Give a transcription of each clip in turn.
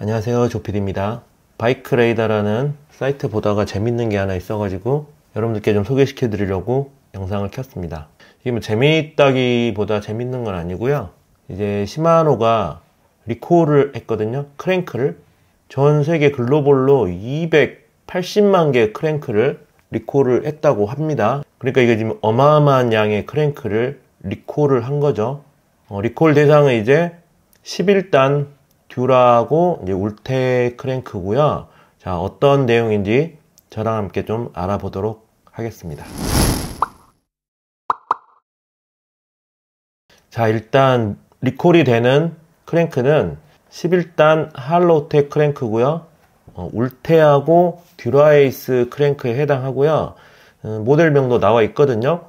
안녕하세요, 조피디입니다. 바이크레이더라는 사이트 보다가 재밌는 게 하나 있어가지고 여러분들께 좀 소개시켜 드리려고 영상을 켰습니다. 이게 뭐 재미있다기보다 재밌는 건 아니고요, 이제 시마노가 리콜을 했거든요. 크랭크를 전 세계 글로벌로 280만 개 크랭크를 리콜을 했다고 합니다. 그러니까 이게 지금 어마어마한 양의 크랭크를 리콜을 한 거죠. 리콜 대상은 이제 11단 듀라하고 이제 울테 크랭크고요. 자, 어떤 내용인지 저랑 함께 좀 알아보도록 하겠습니다. 자, 일단 리콜이 되는 크랭크는 11단 할로테 크랭크고요. 울테하고 듀라에이스 크랭크에 해당하고요. 모델명도 나와 있거든요.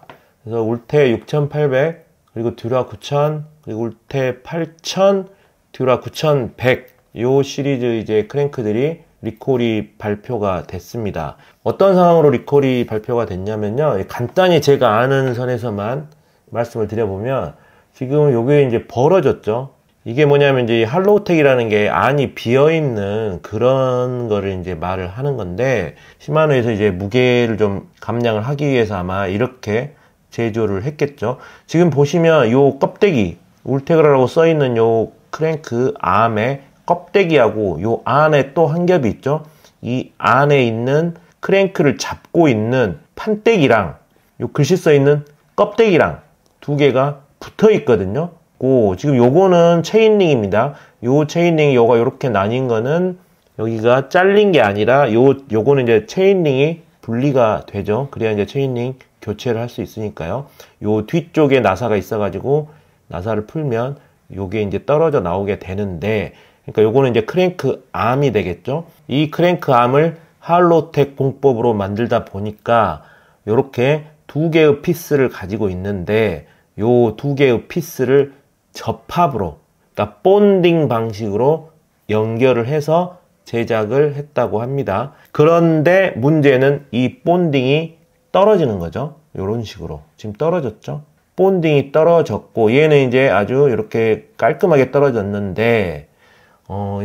그래서 울테 6800, 그리고 듀라 9000, 그리고 울테 8000, 듀라 9100, 요 시리즈 이제 크랭크들이 리콜이 발표가 됐습니다. 어떤 상황으로 리콜이 발표가 됐냐면요, 간단히 제가 아는 선에서만 말씀을 드려보면, 지금 요게 이제 벌어졌죠. 이게 뭐냐면 이제 할로우텍이라는 게 안이 비어있는 그런 거를 이제 말을 하는 건데, 시마노에서 이제 무게를 좀 감량을 하기 위해서 아마 이렇게 제조를 했겠죠. 지금 보시면 요 껍데기, 울테그라라고 써있는 요 크랭크 암의 껍데기하고 요 안에 또 한 겹이 있죠. 이 안에 있는 크랭크를 잡고 있는 판때기랑 요 글씨 써있는 껍데기랑 두 개가 붙어 있거든요. 고 지금 요거는 체인링입니다. 요 체인링이 요가 요렇게 나뉜 거는 여기가 잘린 게 아니라 요거는 이제 체인링이 분리가 되죠. 그래야 이제 체인링 교체를 할 수 있으니까요. 요 뒤쪽에 나사가 있어 가지고 나사를 풀면 요게 이제 떨어져 나오게 되는데, 그러니까 요거는 이제 크랭크 암이 되겠죠. 이 크랭크 암을 할로텍 공법으로 만들다 보니까 요렇게 두 개의 피스를 가지고 있는데, 요 두 개의 피스를 접합으로, 그러니까 본딩 방식으로 연결을 해서 제작을 했다고 합니다. 그런데 문제는 이 본딩이 떨어지는 거죠. 요런 식으로 지금 떨어졌죠. 본딩이 떨어졌고, 얘는 이제 아주 이렇게 깔끔하게 떨어졌는데,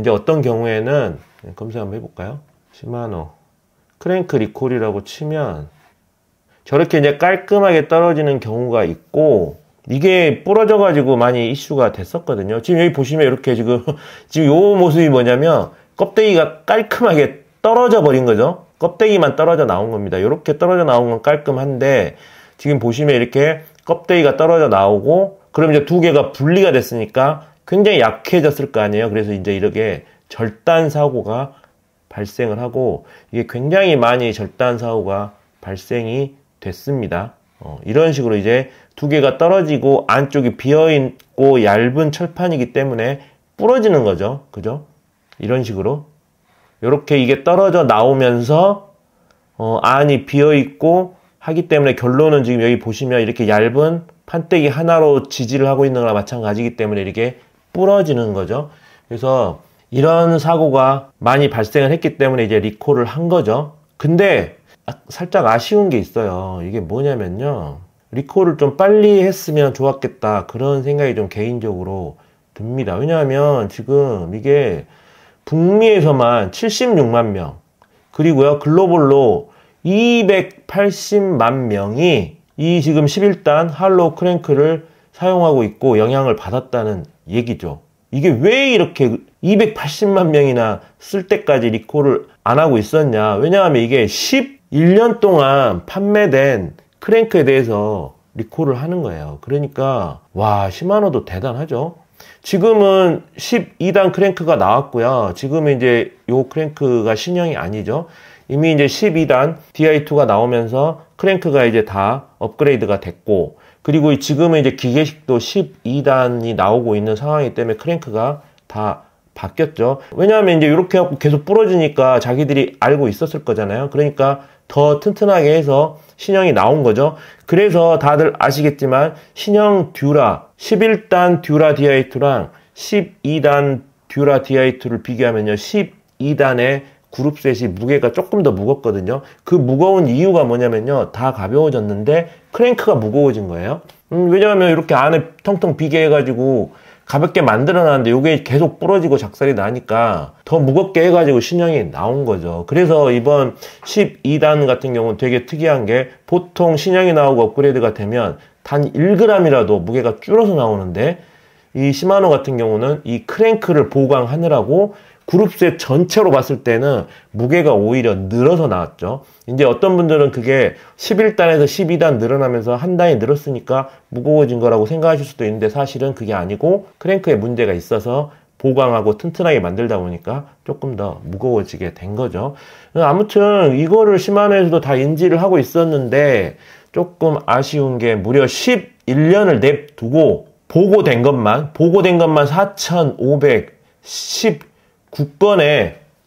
이제 어떤 경우에는 검색 한번 해볼까요? 시마노 크랭크 리콜이라고 치면 저렇게 이제 깔끔하게 떨어지는 경우가 있고, 이게 부러져 가지고 많이 이슈가 됐었거든요. 지금 여기 보시면 이렇게 지금 요 모습이 뭐냐면 껍데기가 깔끔하게 떨어져 버린 거죠. 껍데기만 떨어져 나온 겁니다. 이렇게 떨어져 나온 건 깔끔한데, 지금 보시면 이렇게 껍데기가 떨어져 나오고, 그럼 이제 두 개가 분리가 됐으니까 굉장히 약해졌을 거 아니에요. 그래서 이제 이렇게 절단 사고가 발생을 하고, 이게 굉장히 많이 절단 사고가 발생이 됐습니다. 이런 식으로 이제 두 개가 떨어지고 안쪽이 비어있고 얇은 철판이기 때문에 부러지는 거죠. 그죠? 이런 식으로 이렇게 이게 떨어져 나오면서 안이 비어있고 하기 때문에, 결론은 지금 여기 보시면 이렇게 얇은 판때기 하나로 지지를 하고 있는 거랑 마찬가지이기 때문에 이렇게 부러지는 거죠. 그래서 이런 사고가 많이 발생을 했기 때문에 이제 리콜을 한 거죠. 근데 살짝 아쉬운 게 있어요. 이게 뭐냐면요, 리콜을 좀 빨리 했으면 좋았겠다, 그런 생각이 좀 개인적으로 듭니다. 왜냐하면 지금 이게 북미에서만 76만 명, 그리고요 글로벌로 280만 명이 이 지금 11단 할로우 크랭크를 사용하고 있고 영향을 받았다는 얘기죠. 이게 왜 이렇게 280만 명이나 쓸 때까지 리콜을 안 하고 있었냐. 왜냐하면 이게 11년 동안 판매된 크랭크에 대해서 리콜을 하는 거예요. 그러니까 와, 시마노도 대단하죠. 지금은 12단 크랭크가 나왔고요. 지금은 이제 요 크랭크가 신형이 아니죠. 이미 이제 12단 DI2가 나오면서 크랭크가 이제 다 업그레이드가 됐고, 그리고 지금은 이제 기계식도 12단이 나오고 있는 상황이기 때문에 크랭크가 다 바뀌었죠. 왜냐하면 이제 이렇게 하고 계속 부러지니까 자기들이 알고 있었을 거잖아요. 그러니까 더 튼튼하게 해서 신형이 나온 거죠. 그래서 다들 아시겠지만 신형 듀라, 11단 듀라 DI2랑 12단 듀라 DI2를 비교하면요, 12단의 그룹셋이 무게가 조금 더 무겁거든요. 그 무거운 이유가 뭐냐면요, 다 가벼워졌는데 크랭크가 무거워진 거예요. 왜냐하면 이렇게 안에 텅텅 비게 해가지고 가볍게 만들어놨는데 이게 계속 부러지고 작살이 나니까 더 무겁게 해가지고 신형이 나온 거죠. 그래서 이번 12단 같은 경우는 되게 특이한 게 보통 신형이 나오고 업그레이드가 되면 단 1g이라도 무게가 줄어서 나오는데 이 시마노 같은 경우는 이 크랭크를 보강하느라고 그룹셋 전체로 봤을 때는 무게가 오히려 늘어서 나왔죠. 이제 어떤 분들은 그게 11단에서 12단 늘어나면서 한 단이 늘었으니까 무거워진 거라고 생각하실 수도 있는데 사실은 그게 아니고 크랭크에 문제가 있어서 보강하고 튼튼하게 만들다 보니까 조금 더 무거워지게 된 거죠. 아무튼 이거를 시마노에서도 다 인지를 하고 있었는데 조금 아쉬운 게 무려 11년을 냅두고 보고된 것만 4,519건에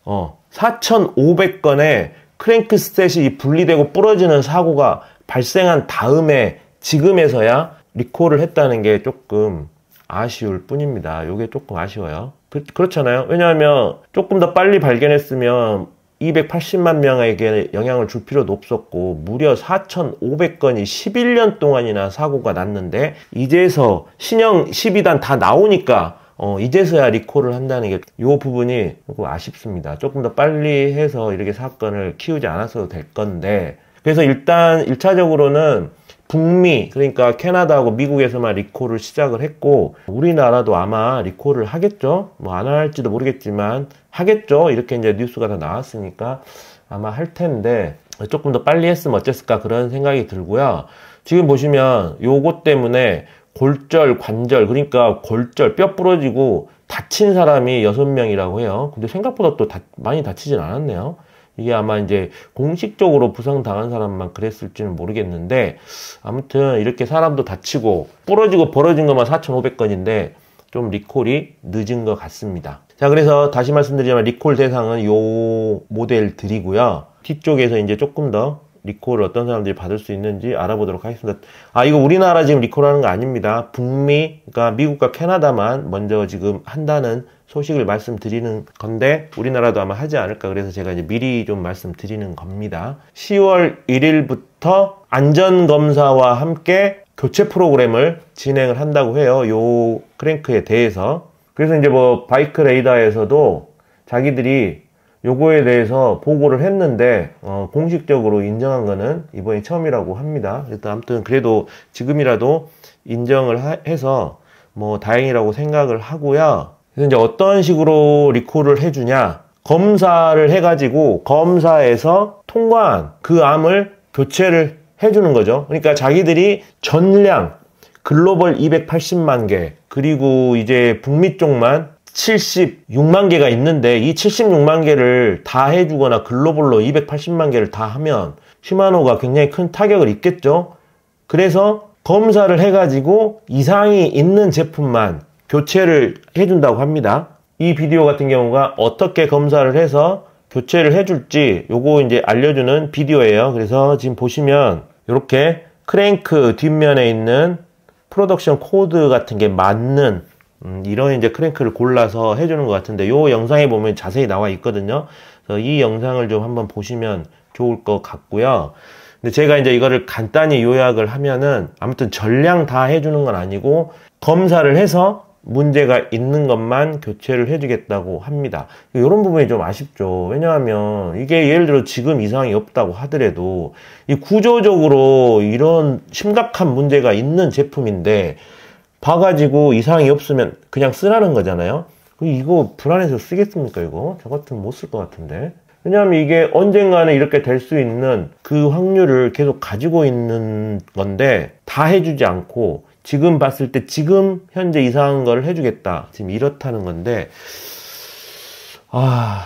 4,500건의 크랭크 스탯이 분리되고 부러지는 사고가 발생한 다음에 지금에서야 리콜을 했다는 게 조금 아쉬울 뿐입니다. 이게 조금 아쉬워요. 그렇잖아요. 왜냐하면 조금 더 빨리 발견했으면 280만 명에게 영향을 줄 필요도 없었고 무려 4,500건이 11년 동안이나 사고가 났는데 이제서 신형 12단 다 나오니까 이제서야 리콜을 한다는 게 이 부분이 조금 아쉽습니다. 조금 더 빨리 해서 이렇게 사건을 키우지 않았어도 될 건데 그래서 일단 1차적으로는 북미, 그러니까 캐나다하고 미국에서만 리콜을 시작을 했고 우리나라도 아마 리콜을 하겠죠? 뭐 안 할지도 모르겠지만 하겠죠? 이렇게 이제 뉴스가 다 나왔으니까 아마 할 텐데 조금 더 빨리 했으면 어땠을까 그런 생각이 들고요. 지금 보시면 요거 때문에 골절, 관절, 그러니까 골절, 뼈 부러지고 다친 사람이 6명이라고 해요. 근데 생각보다 또 많이 다치진 않았네요. 이게 아마 이제 공식적으로 부상당한 사람만 그랬을지는 모르겠는데 아무튼 이렇게 사람도 다치고 부러지고 벌어진 것만 4,500건인데 좀 리콜이 늦은 것 같습니다. 자, 그래서 다시 말씀드리자면 리콜 대상은 요 모델들이고요. 뒤쪽에서 이제 조금 더 리콜을 어떤 사람들이 받을 수 있는지 알아보도록 하겠습니다. 아, 이거 우리나라 지금 리콜하는 거 아닙니다. 북미, 그러니까 미국과 캐나다만 먼저 지금 한다는 소식을 말씀드리는 건데 우리나라도 아마 하지 않을까 그래서 제가 이제 미리 좀 말씀드리는 겁니다. 10월 1일부터 안전검사와 함께 교체 프로그램을 진행을 한다고 해요. 요 크랭크에 대해서. 그래서 이제 뭐 바이크 레이더에서도 자기들이 요거에 대해서 보고를 했는데 공식적으로 인정한 거는 이번이 처음이라고 합니다. 일단 아무튼 그래도 지금이라도 인정을 해서 뭐 다행이라고 생각을 하고요. 그래서 이제 어떤 식으로 리콜을 해주냐, 검사를 해가지고 검사에서 통과한 그 암을 교체를 해주는 거죠. 그러니까 자기들이 전량 글로벌 280만 개 그리고 이제 북미 쪽만 76만 개가 있는데 이 76만 개를 다 해주거나 글로벌로 280만 개를 다 하면 시마노가 굉장히 큰 타격을 입겠죠. 그래서 검사를 해가지고 이상이 있는 제품만 교체를 해준다고 합니다. 이 비디오 같은 경우가 어떻게 검사를 해서 교체를 해줄지 요거 이제 알려주는 비디오예요. 그래서 지금 보시면 이렇게 크랭크 뒷면에 있는 프로덕션 코드 같은 게 맞는 이런 이제 크랭크를 골라서 해주는 것 같은데 요 영상에 보면 자세히 나와 있거든요. 그래서 이 영상을 좀 한번 보시면 좋을 것 같고요. 근데 제가 이제 이거를 간단히 요약을 하면은 아무튼 전량 다 해주는 건 아니고 검사를 해서 문제가 있는 것만 교체를 해주겠다고 합니다. 이런 부분이 좀 아쉽죠. 왜냐하면 이게 예를 들어 지금 이상이 없다고 하더라도 이 구조적으로 이런 심각한 문제가 있는 제품인데 봐가지고 이상이 없으면 그냥 쓰라는 거잖아요. 이거 불안해서 쓰겠습니까? 이거 저 같으면 못 쓸 것 같은데. 왜냐하면 이게 언젠가는 이렇게 될 수 있는 그 확률을 계속 가지고 있는 건데 다 해주지 않고 지금 봤을 때 지금 현재 이상한 걸 해주겠다 지금 이렇다는 건데 아,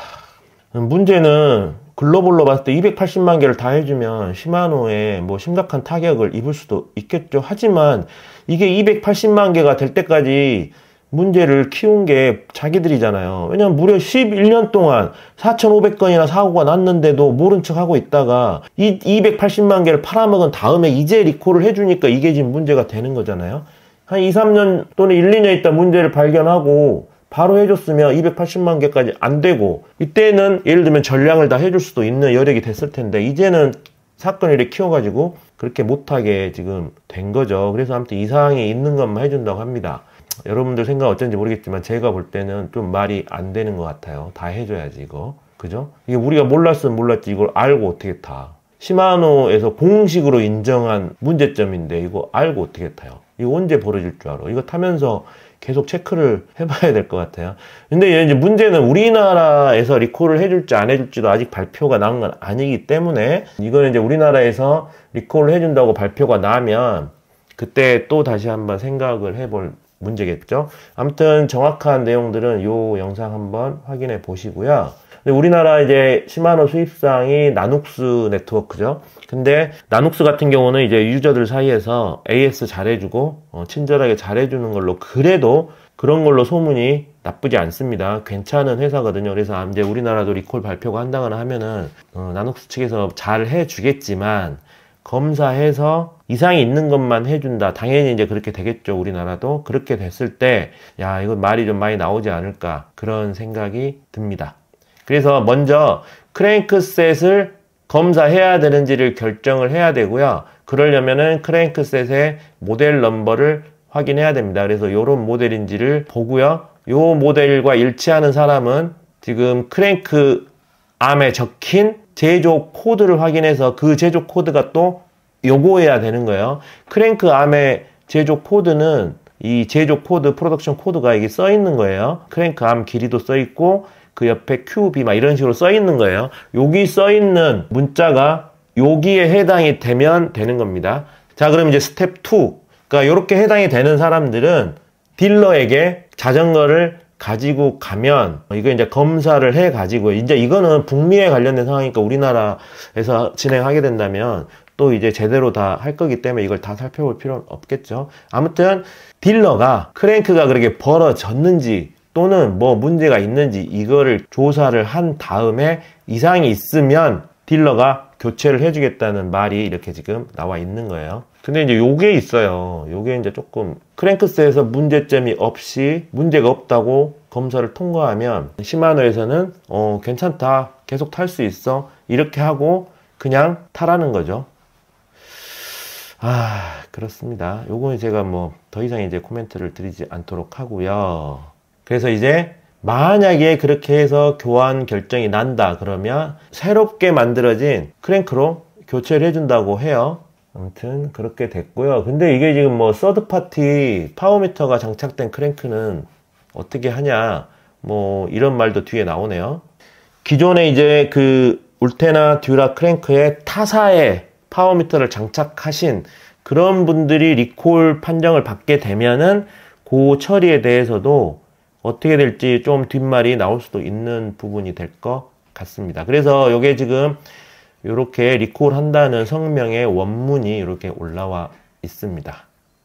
문제는 글로벌로 봤을 때 280만 개를 다 해주면 시마노에 뭐 심각한 타격을 입을 수도 있겠죠. 하지만 이게 280만 개가 될 때까지 문제를 키운 게 자기들이잖아요. 왜냐면 무려 11년 동안 4,500건이나 사고가 났는데도 모른 척 하고 있다가 이 280만 개를 팔아먹은 다음에 이제 리콜을 해주니까 이게 지금 문제가 되는 거잖아요. 한 2, 3년 또는 1, 2년 있다 문제를 발견하고 바로 해줬으면 280만 개까지 안 되고 이때는 예를 들면 전량을 다 해줄 수도 있는 여력이 됐을 텐데 이제는 사건을 이렇게 키워가지고 그렇게 못하게 지금 된 거죠. 그래서 아무튼 이상이 있는 것만 해준다고 합니다. 여러분들 생각 어쩐지 모르겠지만 제가 볼 때는 좀 말이 안 되는 것 같아요. 다 해줘야지 이거. 그죠? 이게 우리가 몰랐으면 몰랐지 이걸 알고 어떻게 타. 시마노에서 공식으로 인정한 문제점인데 이거 알고 어떻게 타요? 이거 언제 벌어질 줄 알아? 이거 타면서 계속 체크를 해봐야 될 것 같아요. 근데 이제 문제는 우리나라에서 리콜을 해줄지 안 해줄지도 아직 발표가 나온 건 아니기 때문에 이거는 이제 우리나라에서 리콜을 해준다고 발표가 나면 그때 또 다시 한번 생각을 해볼 문제겠죠. 아무튼 정확한 내용들은 요 영상 한번 확인해 보시고요. 근데 우리나라 이제 시마노 수입상이 나눅스 네트워크죠. 근데 나눅스 같은 경우는 이제 유저들 사이에서 AS 잘해주고 친절하게 잘해주는 걸로 그래도 그런 걸로 소문이 나쁘지 않습니다. 괜찮은 회사거든요. 그래서 이제 우리나라도 리콜 발표가 한다거나 하면은 나눅스 측에서 잘 해주겠지만 검사해서 이상이 있는 것만 해준다. 당연히 이제 그렇게 되겠죠. 우리나라도 그렇게 됐을 때 야 이거 말이 좀 많이 나오지 않을까 그런 생각이 듭니다. 그래서 먼저 크랭크셋을 검사해야 되는지를 결정을 해야 되고요. 그러려면은 크랭크셋의 모델 넘버를 확인해야 됩니다. 그래서 요런 모델인지를 보고요. 요 모델과 일치하는 사람은 지금 크랭크 암에 적힌 제조 코드를 확인해서 그 제조 코드가 또 요거해야 되는 거예요. 크랭크 암의 제조 코드는 이 제조 코드, 프로덕션 코드가 이게 써 있는 거예요. 크랭크 암 길이도 써 있고 그 옆에 QB 막 이런 식으로 써 있는 거예요. 여기 써 있는 문자가 여기에 해당이 되면 되는 겁니다. 자, 그럼 이제 스텝 2. 그러니까 이렇게 해당이 되는 사람들은 딜러에게 자전거를 가지고 가면 이거 이제 검사를 해 가지고 이제 이거는 북미에 관련된 상황이니까 우리나라에서 진행하게 된다면 또 이제 제대로 다 할 거기 때문에 이걸 다 살펴볼 필요는 없겠죠. 아무튼 딜러가 크랭크가 그렇게 벌어졌는지 또는 뭐 문제가 있는지 이거를 조사를 한 다음에 이상이 있으면 딜러가 교체를 해주겠다는 말이 이렇게 지금 나와 있는 거예요. 근데 이제 요게 있어요. 요게 이제 조금 크랭크스에서 문제점이 없이 문제가 없다고 검사를 통과하면 시마노에서는 괜찮다 계속 탈 수 있어 이렇게 하고 그냥 타라는 거죠. 아 그렇습니다. 요거는 제가 뭐 더 이상 이제 코멘트를 드리지 않도록 하고요. 그래서 이제 만약에 그렇게 해서 교환 결정이 난다 그러면 새롭게 만들어진 크랭크로 교체를 해준다고 해요. 아무튼 그렇게 됐고요. 근데 이게 지금 뭐 서드파티 파워미터가 장착된 크랭크는 어떻게 하냐 뭐 이런 말도 뒤에 나오네요. 기존에 이제 그 울테나 듀라 크랭크에 타사에 파워미터를 장착하신 그런 분들이 리콜 판정을 받게 되면은 그 처리에 대해서도 어떻게 될지 좀 뒷말이 나올 수도 있는 부분이 될 것 같습니다. 그래서 이게 지금 이렇게 리콜한다는 성명의 원문이 이렇게 올라와 있습니다.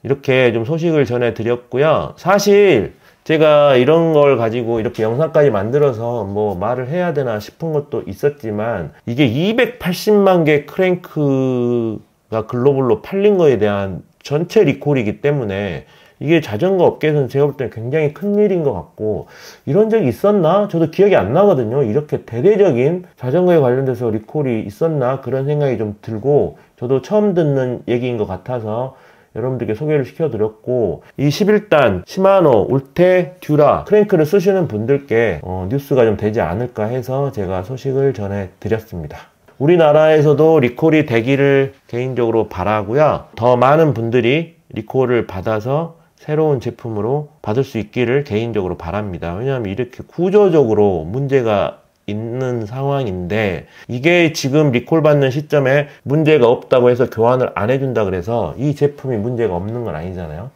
이렇게 좀 소식을 전해드렸고요. 사실 제가 이런 걸 가지고 이렇게 영상까지 만들어서 뭐 말을 해야 되나 싶은 것도 있었지만 이게 280만 개 크랭크가 글로벌로 팔린 거에 대한 전체 리콜이기 때문에 이게 자전거 업계에서는 제가 볼 때는 굉장히 큰 일인 것 같고 이런 적이 있었나? 저도 기억이 안 나거든요. 이렇게 대대적인 자전거에 관련돼서 리콜이 있었나? 그런 생각이 좀 들고 저도 처음 듣는 얘기인 것 같아서 여러분들께 소개를 시켜드렸고 이 11단 시마노, 울테, 듀라 크랭크를 쓰시는 분들께 뉴스가 좀 되지 않을까 해서 제가 소식을 전해드렸습니다. 우리나라에서도 리콜이 되기를 개인적으로 바라고요. 더 많은 분들이 리콜을 받아서 새로운 제품으로 받을 수 있기를 개인적으로 바랍니다. 왜냐하면 이렇게 구조적으로 문제가 있는 상황인데 이게 지금 리콜 받는 시점에 문제가 없다고 해서 교환을 안 해준다 그래서 이 제품이 문제가 없는 건 아니잖아요.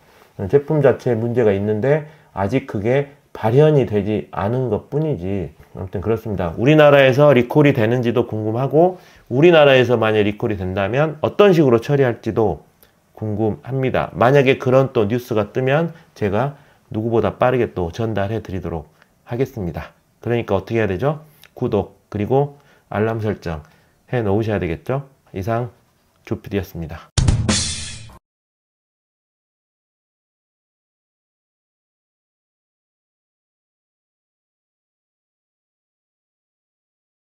제품 자체에 문제가 있는데 아직 그게 발현이 되지 않은 것 뿐이지. 아무튼 그렇습니다. 우리나라에서 리콜이 되는지도 궁금하고 우리나라에서 만약 리콜이 된다면 어떤 식으로 처리할지도 궁금합니다. 만약에 그런 또 뉴스가 뜨면 제가 누구보다 빠르게 또 전달해 드리도록 하겠습니다. 그러니까 어떻게 해야 되죠? 구독 그리고 알람 설정 해 놓으셔야 되겠죠? 이상 조피디였습니다.